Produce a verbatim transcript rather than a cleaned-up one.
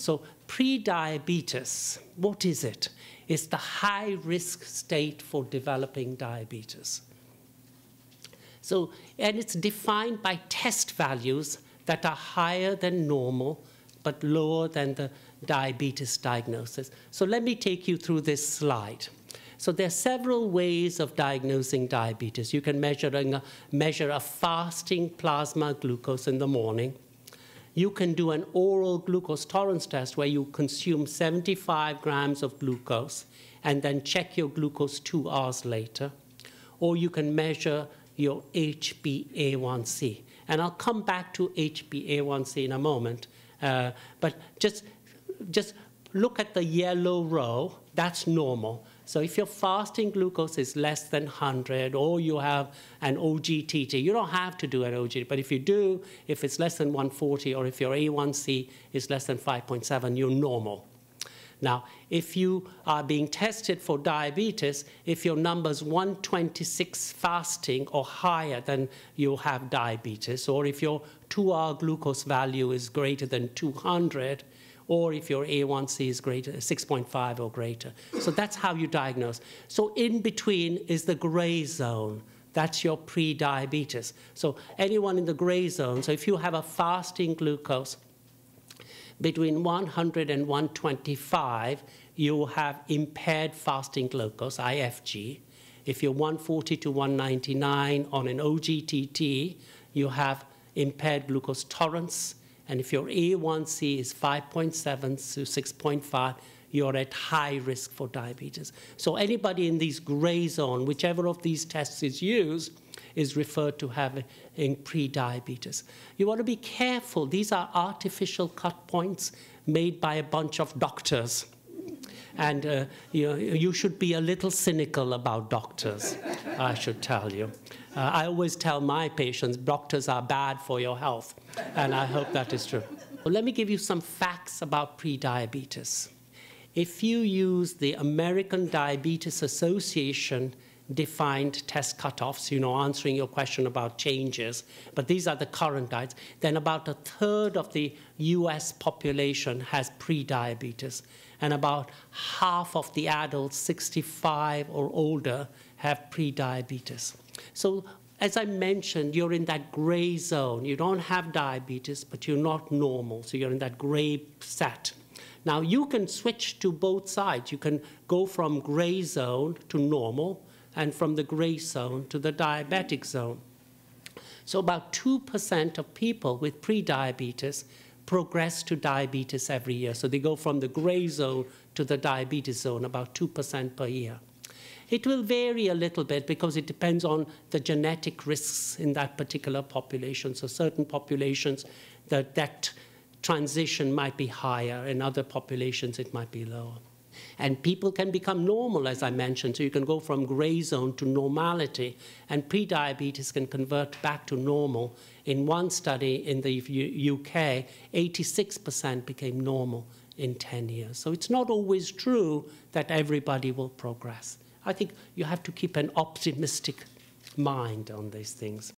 So pre-diabetes, what is it? It's the high-risk state for developing diabetes. So, and it's defined by test values that are higher than normal, but lower than the diabetes diagnosis. So let me take you through this slide. So there are several ways of diagnosing diabetes. You can measure a, measure a fasting plasma glucose in the morning. You can do an oral glucose tolerance test where you consume seventy-five grams of glucose and then check your glucose two hours later. Or you can measure your H b A one C. And I'll come back to H b A one C in a moment. Uh, but just, just look at the yellow row. That's normal. So if your fasting glucose is less than one hundred, or you have an O G T T, you don't have to do an O G T T, but if you do, if it's less than one forty, or if your A one C is less than five point seven, you're normal. Now, if you are being tested for diabetes, if your number's one twenty-six fasting or higher, then you'll have diabetes, or if your two-hour glucose value is greater than two hundred, or if your A one C is greater, six point five or greater. So that's how you diagnose. So in between is the gray zone. That's your pre-diabetes. So anyone in the gray zone, so if you have a fasting glucose between one hundred and one twenty-five, you have impaired fasting glucose, I F G. If you're one forty to one ninety-nine on an O G T T, you have impaired glucose tolerance. And if your A one C is five point seven to six point five, you're at high risk for diabetes. So anybody in this gray zone, whichever of these tests is used, is referred to having pre-diabetes. You want to be careful. These are artificial cut points made by a bunch of doctors. And uh, you, you should be a little cynical about doctors, I should tell you. Uh, I always tell my patients, doctors are bad for your health, and I hope that is true. Well, let me give you some facts about prediabetes. If you use the American Diabetes Association defined test cutoffs, you know, answering your question about changes, but these are the current diets, then about a third of the U S population has prediabetes, and about half of the adults sixty-five or older have prediabetes. So as I mentioned, you're in that gray zone. You don't have diabetes, but you're not normal, so you're in that gray set. Now, you can switch to both sides. You can go from gray zone to normal and from the gray zone to the diabetic zone. So about two percent of people with prediabetes progress to diabetes every year. So they go from the gray zone to the diabetes zone, about two percent per year. It will vary a little bit because it depends on the genetic risks in that particular population. So certain populations, that, that transition might be higher. In other populations, it might be lower. And people can become normal, as I mentioned. So you can go from gray zone to normality. And prediabetes can convert back to normal. In one study in the U K, eighty-six percent became normal in ten years. So it's not always true that everybody will progress. I think you have to keep an optimistic mind on these things.